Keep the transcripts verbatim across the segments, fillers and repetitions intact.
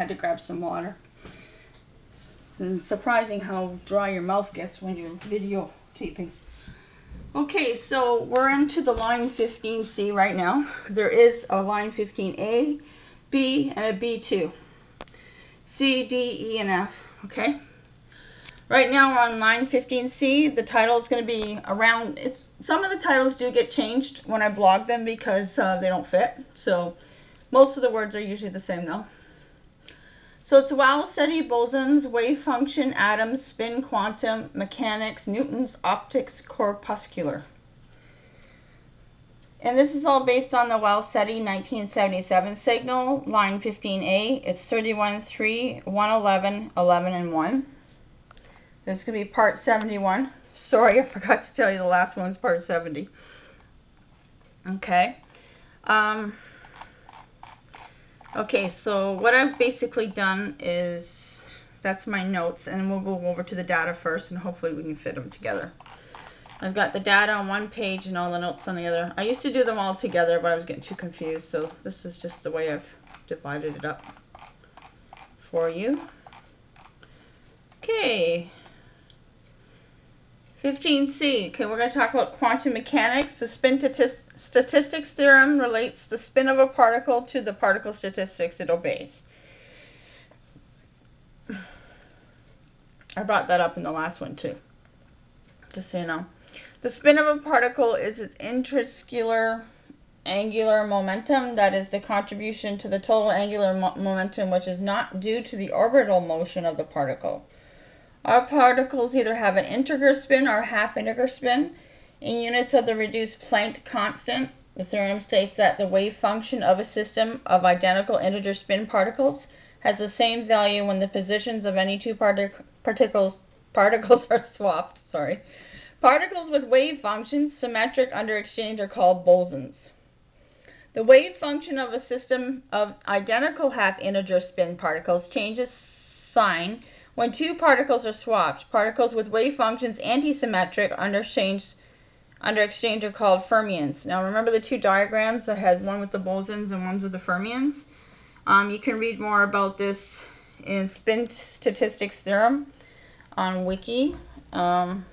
had to grab some water. It's surprising how dry your mouth gets when you're videotaping. Okay, so we're into the line fifteen C right now. There is a line fifteen A, B, and a B two. C, D, E, and F, okay? Right now we're on line fifteen C. The title is going to be around, it's, some of the titles do get changed when I blog them because uh, they don't fit. So most of the words are usually the same though. So it's WOW SETI, bosons, wave function, atoms, spin, quantum, mechanics, Newton's optics, corpuscular. And this is all based on the WOW SETI nineteen seventy-seven signal, line fifteen A. It's thirty-one, three, one eleven, eleven, and one. This could be part seventy-one. Sorry, I forgot to tell you the last one's part seventy. Okay. Um... Okay, so what I've basically done is, that's my notes, and we'll go over to the data first, and hopefully we can fit them together. I've got the data on one page and all the notes on the other. I used to do them all together, but I was getting too confused, so this is just the way I've divided it up for you. Okay. fifteen C, okay, we're going to talk about quantum mechanics. The spin statistics theorem relates the spin of a particle to the particle statistics it obeys. I brought that up in the last one too, just so you know. The spin of a particle is its intrinsic angular momentum, that is the contribution to the total angular mo momentum which is not due to the orbital motion of the particle. Our particles either have an integer spin or half integer spin. In units of the reduced Planck constant, the theorem states that the wave function of a system of identical integer spin particles has the same value when the positions of any two partic particles particles are swapped. Sorry, particles with wave functions symmetric under exchange are called bosons. The wave function of a system of identical half integer spin particles changes sign when two particles are swapped. Particles with wave functions antisymmetric under exchange, under exchange are called fermions. Now remember the two diagrams that had one with the bosons and one with the fermions? Um, you can read more about this in spin statistics theorem on WIKI. Um,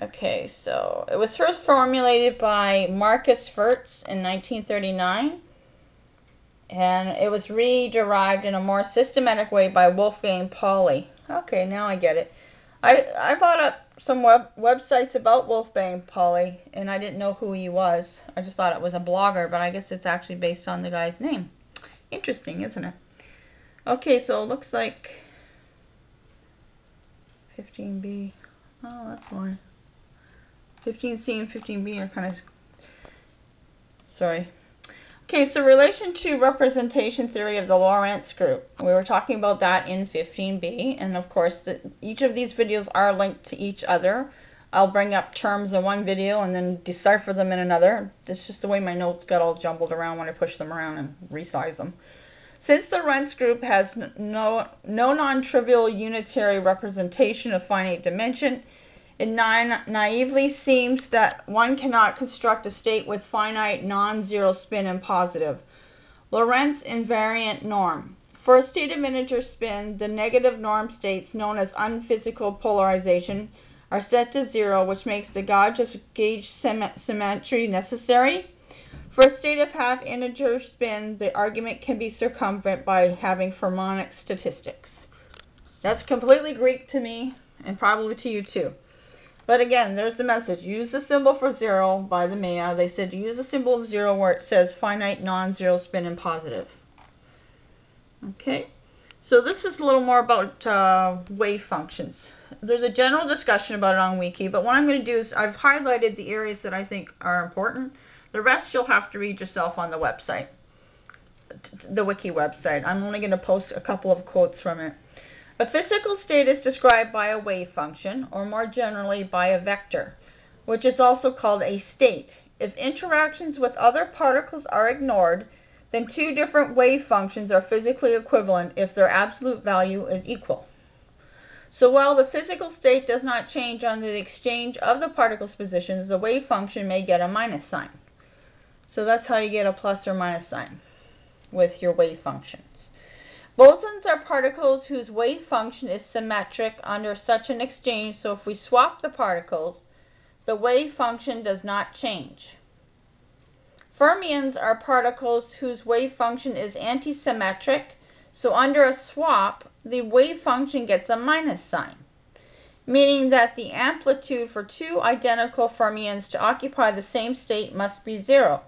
okay, so it was first formulated by Markus Fierz in nineteen thirty-nine. And it was re-derived in a more systematic way by Wolfgang Pauli. Okay, now I get it. I, I bought up some web, websites about Wolfgang Pauli, and I didn't know who he was. I just thought it was a blogger, but I guess it's actually based on the guy's name. Interesting, isn't it? Okay, so it looks like fifteen B. Oh, that's one. fifteen C and fifteen B are kind of... Sorry. Okay, so relation to representation theory of the Lorentz group. We were talking about that in fifteen B, and of course, the, each of these videos are linked to each other. I'll bring up terms in one video and then decipher them in another. It's just the way my notes got all jumbled around when I pushed them around and resized them. Since the Lorentz group has no, no non-trivial unitary representation of finite dimension, it na naively seems that one cannot construct a state with finite non-zero spin and positive. Lorentz invariant norm. For a state of integer spin, the negative norm states known as unphysical polarization are set to zero, which makes the gauge symmetry necessary. For a state of half integer spin, the argument can be circumvented by having Fermionic statistics. That's completely Greek to me, and probably to you too. But again, there's the message. Use the symbol for zero by the Maya. They said use the symbol of zero where it says finite, non-zero, spin, and positive. Okay. So this is a little more about uh, wave functions. There's a general discussion about it on Wiki, but what I'm going to do is I've highlighted the areas that I think are important. The rest you'll have to read yourself on the website, the Wiki website. I'm only going to post a couple of quotes from it. A physical state is described by a wave function, or more generally by a vector, which is also called a state. If interactions with other particles are ignored, then two different wave functions are physically equivalent if their absolute value is equal. So while the physical state does not change under the exchange of the particles' positions, the wave function may get a minus sign. So that's how you get a plus or minus sign. with your wave functions. Bosons are particles whose wave function is symmetric under such an exchange, so if we swap the particles, the wave function does not change. Fermions are particles whose wave function is antisymmetric, so under a swap, the wave function gets a minus sign, meaning that the amplitude for two identical fermions to occupy the same state must be zero.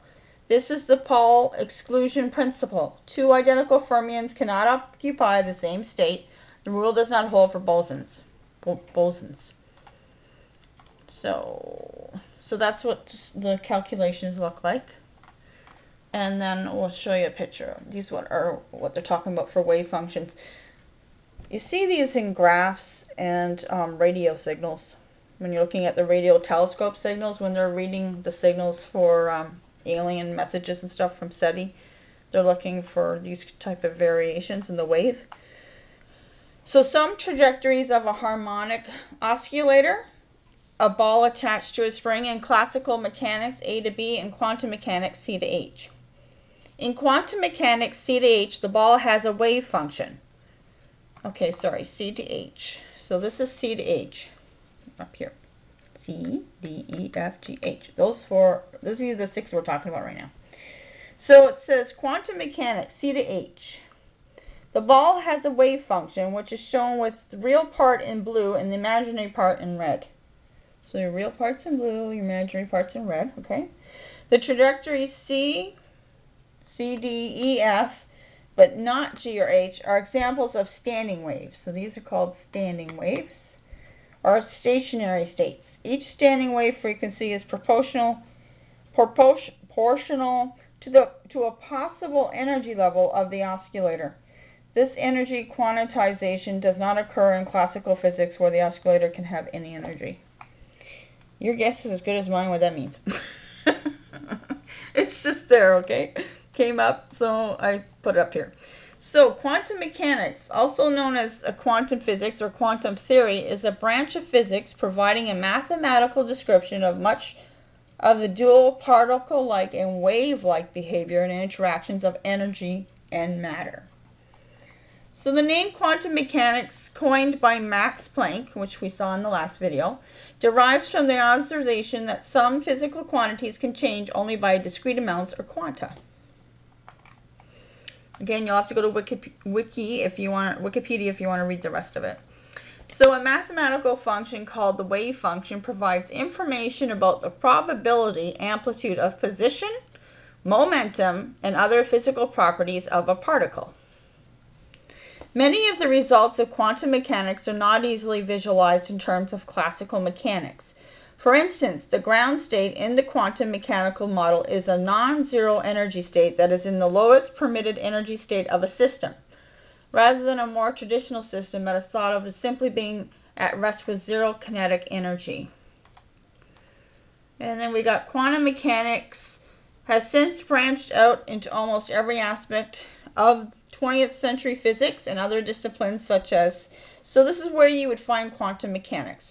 This is the Pauli Exclusion Principle. Two identical fermions cannot occupy the same state. The rule does not hold for bosons. Bo bosons. So, so that's what the calculations look like. And then we'll show you a picture. These what are what they're talking about for wave functions. You see these in graphs and um, radio signals. When you're looking at the radio telescope signals, when they're reading the signals for um, alien messages and stuff from SETI, they're looking for these type of variations in the wave. So some trajectories of a harmonic oscillator, a ball attached to a spring, in classical mechanics A to B, and quantum mechanics C to H. In quantum mechanics C to H, the ball has a wave function. Okay, sorry, C to H. So this is C to H up here. C, D, E, F, G, H. Those four, those are the six we're talking about right now. So it says quantum mechanics C to H. The ball has a wave function, which is shown with the real part in blue and the imaginary part in red. So your real part's in blue, your imaginary part's in red, okay? The trajectory C, C, D, E, F, but not G or H, are examples of standing waves. So these are called standing waves, or stationary states. Each standing wave frequency is proportional, proportional to, the, to a possible energy level of the oscillator. This energy quantization does not occur in classical physics, where the oscillator can have any energy. Your guess is as good as mine what that means. It's just there, okay? Came up, so I put it up here. So quantum mechanics, also known as a quantum physics or quantum theory, is a branch of physics providing a mathematical description of much of the dual particle-like and wave-like behavior and interactions of energy and matter. So the name quantum mechanics, coined by Max Planck, which we saw in the last video, derives from the observation that some physical quantities can change only by discrete amounts or quanta. Again, you'll have to go to Wiki, Wiki if you want, Wikipedia if you want to read the rest of it. So a mathematical function called the wave function provides information about the probability, amplitude of position, momentum, and other physical properties of a particle. Many of the results of quantum mechanics are not easily visualized in terms of classical mechanics. For instance, the ground state in the quantum mechanical model is a non-zero energy state that is in the lowest permitted energy state of a system, rather than a more traditional system that is thought of as simply being at rest with zero kinetic energy. And then we got quantum mechanics has since branched out into almost every aspect of twentieth century physics and other disciplines such as, so this is where you would find quantum mechanics.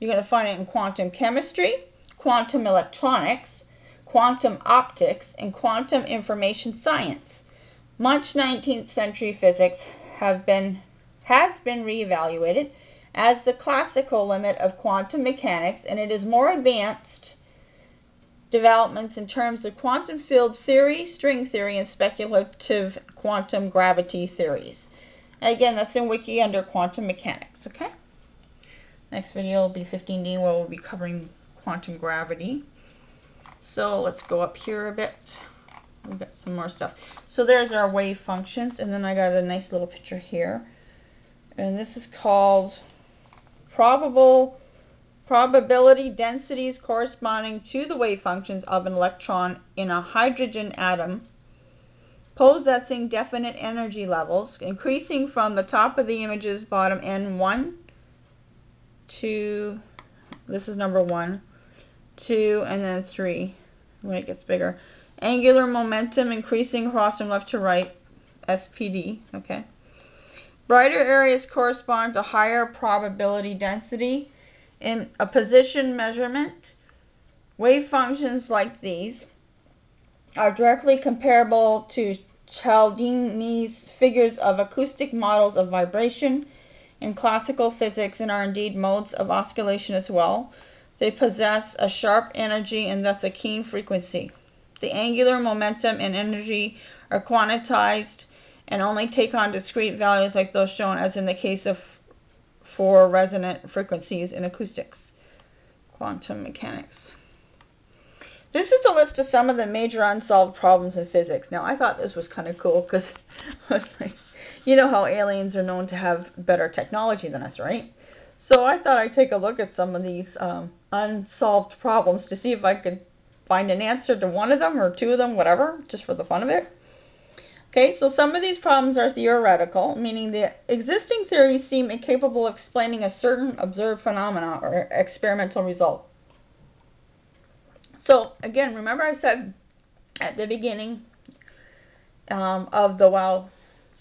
You're going to find it in quantum chemistry, quantum electronics, quantum optics, and quantum information science. Much nineteenth century physics have been, has been reevaluated as the classical limit of quantum mechanics, and it is more advanced developments in terms of quantum field theory, string theory, and speculative quantum gravity theories. And again, that's in Wiki under quantum mechanics, okay? Next video will be fifteen D, where we'll be covering quantum gravity. So let's go up here a bit. We've got some more stuff. So there's our wave functions, and then I got a nice little picture here. And this is called probable probability densities corresponding to the wave functions of an electron in a hydrogen atom possessing definite energy levels, increasing from the top of the image's bottom end one to, this is number one, two, and then three when it gets bigger. Angular momentum increasing across from left to right, S P D, okay. Brighter areas correspond to higher probability density. In a position measurement, wave functions like these are directly comparable to Chladni's figures of acoustic models of vibration in classical physics and are indeed modes of oscillation as well. They possess a sharp energy and thus a keen frequency. The angular momentum and energy are quantized and only take on discrete values like those shown as in the case of for resonant frequencies in acoustics, quantum mechanics. This is a list of some of the major unsolved problems in physics. Now, I thought this was kind of cool because I was like, you know how aliens are known to have better technology than us, right? So I thought I'd take a look at some of these um, unsolved problems to see if I could find an answer to one of them or two of them, whatever, just for the fun of it. Okay, so some of these problems are theoretical, meaning the existing theories seem incapable of explaining a certain observed phenomena or experimental result. So, again, remember I said at the beginning um, of the WOW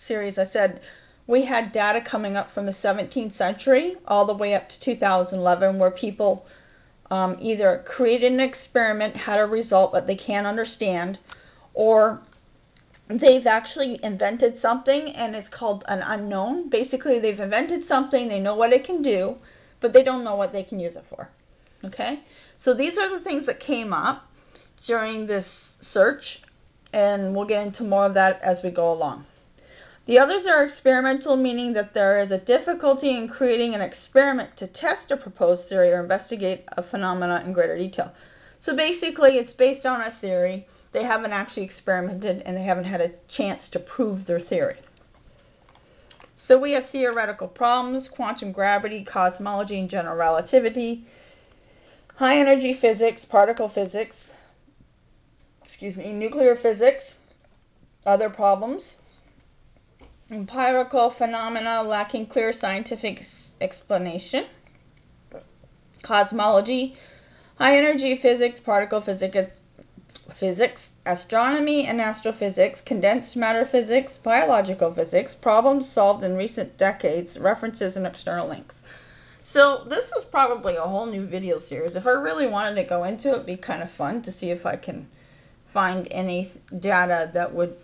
series, I said we had data coming up from the seventeenth century all the way up to two thousand eleven where people um, either created an experiment, had a result that they can't understand, or they've actually invented something and it's called an unknown. Basically, they've invented something, they know what it can do, but they don't know what they can use it for. Okay, so these are the things that came up during this search, and we'll get into more of that as we go along. The others are experimental, meaning that there is a difficulty in creating an experiment to test a proposed theory or investigate a phenomena in greater detail. So basically, it's based on a theory. They haven't actually experimented, and they haven't had a chance to prove their theory. So we have theoretical problems, quantum gravity, cosmology, and general relativity. High energy physics, particle physics, excuse me, nuclear physics, other problems, empirical phenomena lacking clear scientific explanation, cosmology, high energy physics, particle physics, physics, astronomy and astrophysics, condensed matter physics, biological physics, problems solved in recent decades, references and external links. So this is probably a whole new video series. If I really wanted to go into it, it'd be kind of fun to see if I can find any data that would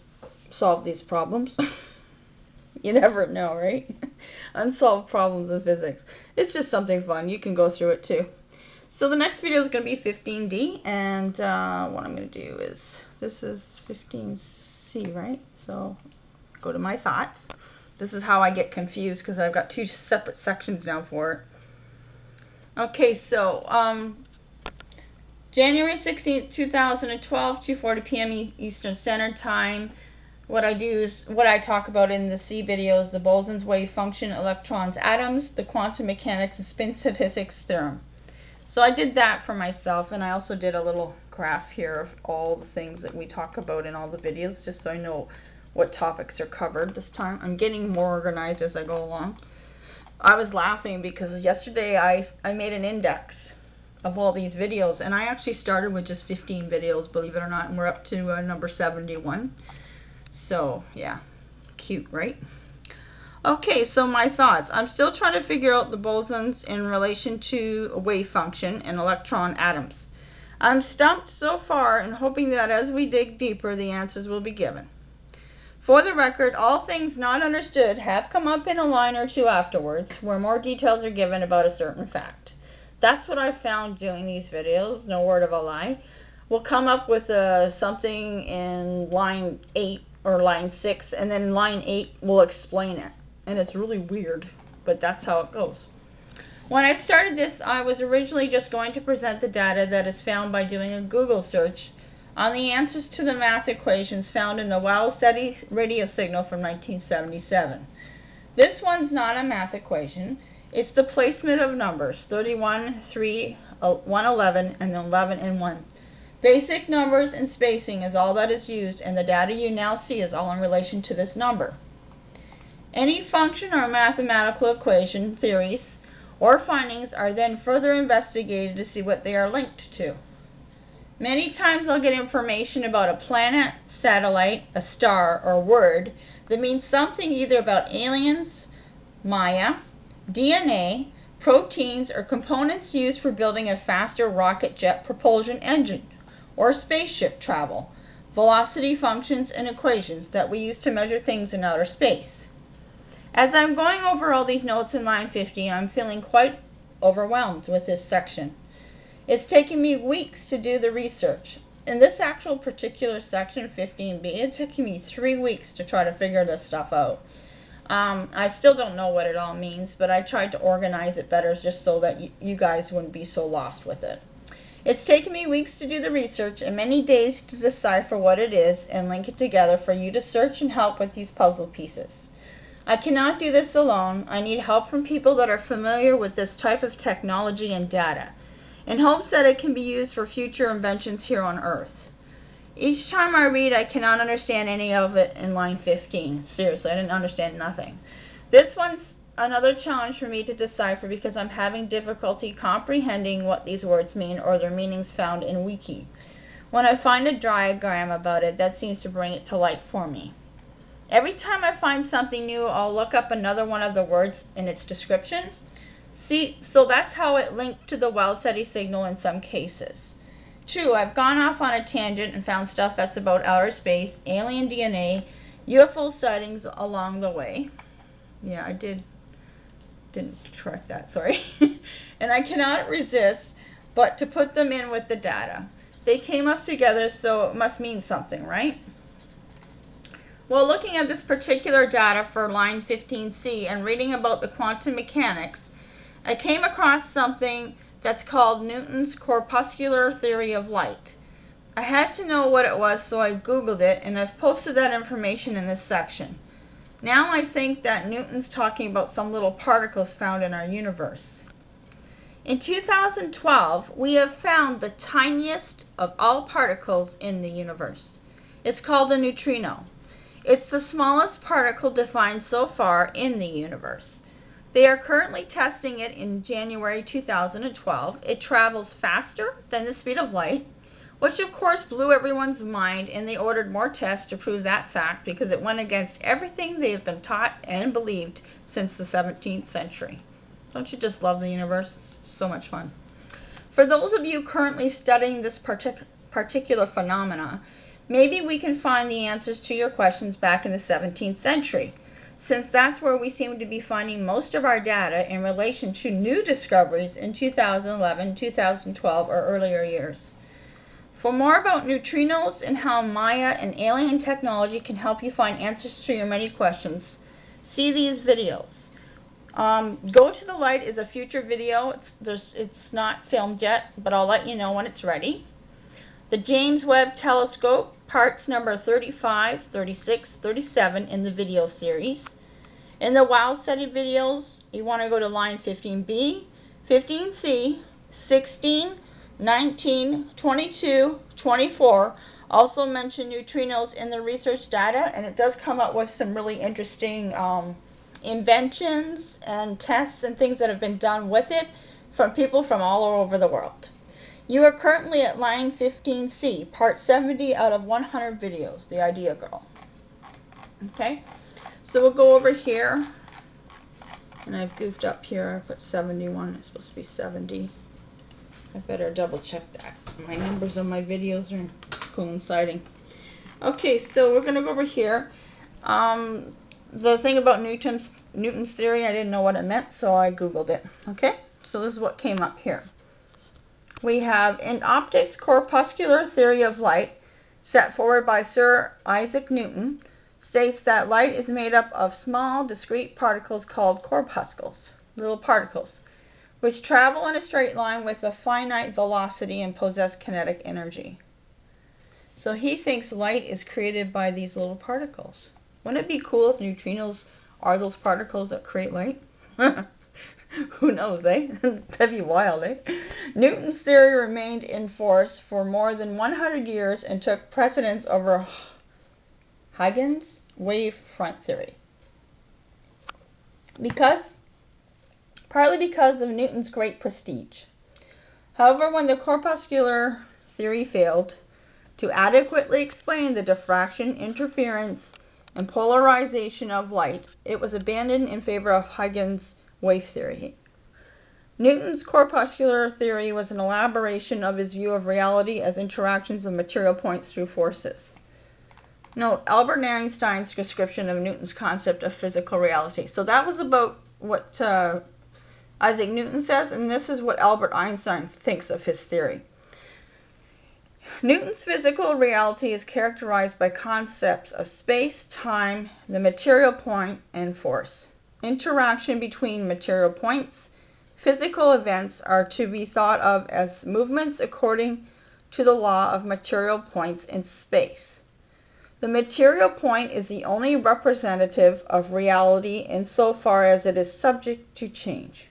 solve these problems. You never know, right? Unsolved problems in physics. It's just something fun. You can go through it too. So the next video is going to be fifteen D, and uh, what I'm going to do is, this is fifteen C, right? So go to my thoughts. This is how I get confused because I've got two separate sections now for it. Okay, so um, January sixteenth, two thousand twelve, two forty p m Eastern Standard Time. What I do is, what I talk about in the C videos, the Bosons, wave function, electrons, atoms, the quantum mechanics, and spin statistics theorem. So I did that for myself, and I also did a little graph here of all the things that we talk about in all the videos, just so I know what topics are covered this time. I'm getting more organized as I go along. I was laughing because yesterday I, I made an index of all these videos, and I actually started with just fifteen videos, believe it or not, and we're up to uh, number seventy-one. So, yeah, cute, right? Okay, so my thoughts. I'm still trying to figure out the bosons in relation to a wave function and electron atoms. I'm stumped so far and hoping that as we dig deeper, the answers will be given. For the record, all things not understood have come up in a line or two afterwards where more details are given about a certain fact. That's what I found doing these videos, no word of a lie. We'll come up with uh, something in line eight or line six, and then line eight will explain it. And it's really weird, but that's how it goes. When I started this, I was originally just going to present the data that is found by doing a Google search on the answers to the math equations found in the WOW SETI radio signal from nineteen seventy-seven. This one's not a math equation. It's the placement of numbers, thirty-one, three, one eleven, and eleven and one. Basic numbers and spacing is all that is used, and the data you now see is all in relation to this number. Any function or mathematical equation, theories, or findings are then further investigated to see what they are linked to. Many times I'll get information about a planet, satellite, a star, or word that means something either about aliens, Maya, D N A, proteins, or components used for building a faster rocket jet propulsion engine or spaceship travel. velocity functions, and equations that we use to measure things in outer space. As I'm going over all these notes in line fifty, I'm feeling quite overwhelmed with this section. It's taken me weeks to do the research. In this actual particular section, fifteen B, it took me three weeks to try to figure this stuff out. Um, I still don't know what it all means, but I tried to organize it better just so that you guys wouldn't be so lost with it. It's taken me weeks to do the research and many days to decipher what it is and link it together for you to search and help with these puzzle pieces. I cannot do this alone. I need help from people that are familiar with this type of technology and data, in hopes that it can be used for future inventions here on Earth. Each time I read, I cannot understand any of it in line fifteen. Seriously, I didn't understand nothing. This one's another challenge for me to decipher because I'm having difficulty comprehending what these words mean or their meanings found in WIKI. When I find a diagram about it, that seems to bring it to light for me. Every time I find something new, I'll look up another one of the words in its description. See, so that's how it linked to the WOW SETI signal in some cases. True, I've gone off on a tangent and found stuff that's about outer space, alien D N A, U F O sightings along the way. Yeah, I did, didn't correct that, sorry. And I cannot resist but to put them in with the data. They came up together, so it must mean something, right? Well, looking at this particular data for line fifteen C and reading about the quantum mechanics, I came across something that's called Newton's corpuscular theory of light. I had to know what it was, so I Googled it, and I've posted that information in this section. Now I think that Newton's talking about some little particles found in our universe. In two thousand twelve, we have found the tiniest of all particles in the universe. It's called a neutrino. It's the smallest particle defined so far in the universe. They are currently testing it in January two thousand twelve. It travels faster than the speed of light, which of course blew everyone's mind, and they ordered more tests to prove that fact because it went against everything they have been taught and believed since the seventeenth century. Don't you just love the universe? It's so much fun. For those of you currently studying this partic- particular phenomena, maybe we can find the answers to your questions back in the seventeenth century. Since that's where we seem to be finding most of our data in relation to new discoveries in two thousand eleven, two thousand twelve, or earlier years. For more about neutrinos and how Maya and alien technology can help you find answers to your many questions, see these videos. Um, Go to the Light is a future video. It's, there's, it's not filmed yet, but I'll let you know when it's ready. The James Webb Telescope, parts number thirty-five, thirty-six, thirty-seven in the video series. In the WOW SETI videos, you want to go to line fifteen B, fifteen C, sixteen, nineteen, twenty-two, twenty-four. Also mention neutrinos in the research data, and it does come up with some really interesting um, inventions and tests and things that have been done with it from people from all over the world. You are currently at line fifteen C, part seventy out of one hundred videos, the idea girl. Okay, so we'll go over here, and I've goofed up here. I put seventy-one, it's supposed to be seventy. I better double check that. My numbers on my videos are coinciding. Okay, so we're going to go over here. Um, the thing about Newton's, Newton's theory, I didn't know what it meant, so I Googled it. Okay, so this is what came up here. We have, in optics, corpuscular theory of light, set forward by Sir Isaac Newton, states that light is made up of small, discrete particles called corpuscles, little particles, which travel in a straight line with a finite velocity and possess kinetic energy. So he thinks light is created by these little particles. Wouldn't it be cool if neutrinos are those particles that create light? Who knows, eh? That'd be wild, eh? Newton's theory remained in force for more than one hundred years and took precedence over Huygens' wave front theory. Because, partly because of Newton's great prestige. However, when the corpuscular theory failed to adequately explain the diffraction, interference, and polarization of light, it was abandoned in favor of Huygens' wave theory. Newton's corpuscular theory was an elaboration of his view of reality as interactions of material points through forces. No, Albert Einstein's description of Newton's concept of physical reality. So that was about what uh, Isaac Newton says, and this is what Albert Einstein thinks of his theory. Newton's physical reality is characterized by concepts of space, time, the material point, and force. Interaction between material points. Physical events are to be thought of as movements according to the law of material points in space. The material point is the only representative of reality insofar as it is subject to change.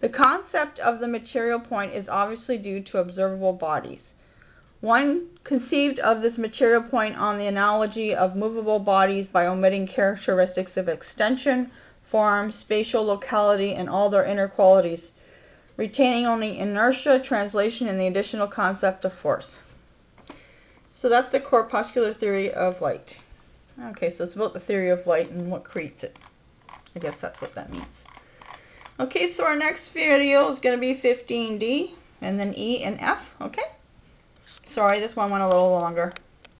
The concept of the material point is obviously due to observable bodies. One conceived of this material point on the analogy of movable bodies by omitting characteristics of extension, form, spatial locality, and all their inner qualities, retaining only inertia, translation, and the additional concept of force. So that's the corpuscular theory of light. Okay, so it's about the theory of light and what creates it. I guess that's what that means. Okay, so our next video is going to be fifteen D, and then E and F, okay? Sorry, this one went a little longer.